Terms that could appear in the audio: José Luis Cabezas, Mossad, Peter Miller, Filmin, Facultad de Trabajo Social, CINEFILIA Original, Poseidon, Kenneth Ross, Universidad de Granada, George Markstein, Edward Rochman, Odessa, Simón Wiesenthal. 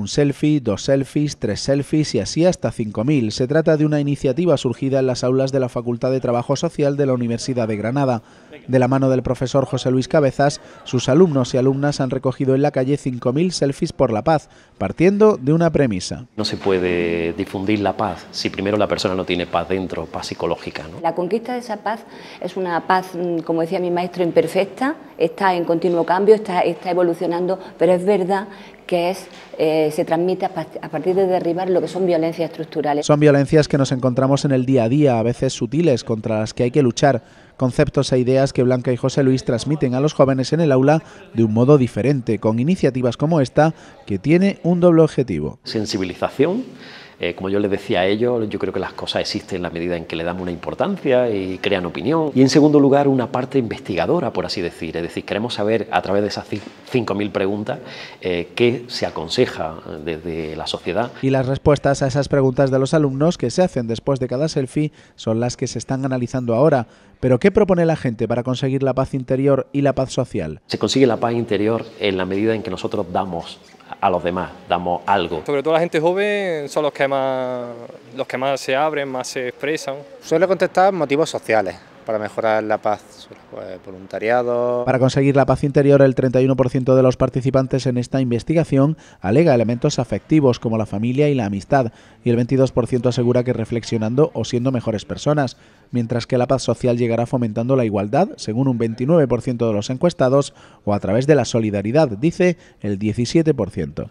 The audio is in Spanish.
Un selfie, dos selfies, tres selfies y así hasta 5.000. Se trata de una iniciativa surgida en las aulas de la Facultad de Trabajo Social de la Universidad de Granada. De la mano del profesor José Luis Cabezas, sus alumnos y alumnas han recogido en la calle 5.000 selfies por la paz, partiendo de una premisa. No se puede difundir la paz si primero la persona no tiene paz dentro, paz psicológica, ¿no? La conquista de esa paz es una paz, como decía mi maestro, imperfecta, está en continuo cambio, está evolucionando, pero es verdad que se transmite a partir de derribar lo que son violencias estructurales. Son violencias que nos encontramos en el día a día, a veces sutiles, contra las que hay que luchar. Conceptos e ideas que Blanca y José Luis transmiten a los jóvenes en el aula de un modo diferente, con iniciativas como esta, que tiene un doble objetivo. Sensibilización. Como yo les decía a ellos, yo creo que las cosas existen en la medida en que le damos una importancia y crean opinión. Y en segundo lugar, una parte investigadora, por así decir. Es decir, queremos saber a través de esas 5.000 preguntas qué se aconseja desde la sociedad. Y las respuestas a esas preguntas de los alumnos que se hacen después de cada selfie son las que se están analizando ahora. Pero ¿qué propone la gente para conseguir la paz interior y la paz social? Se consigue la paz interior en la medida en que nosotros damos a los demás, damos algo. Sobre todo la gente joven son los que más se abren, más se expresan. Suele contestar motivos sociales para mejorar la paz, pues, voluntariado. Para conseguir la paz interior, el 31% de los participantes en esta investigación alega elementos afectivos como la familia y la amistad, y el 22% asegura que reflexionando o siendo mejores personas, mientras que la paz social llegará fomentando la igualdad, según un 29% de los encuestados, o a través de la solidaridad, dice el 17%.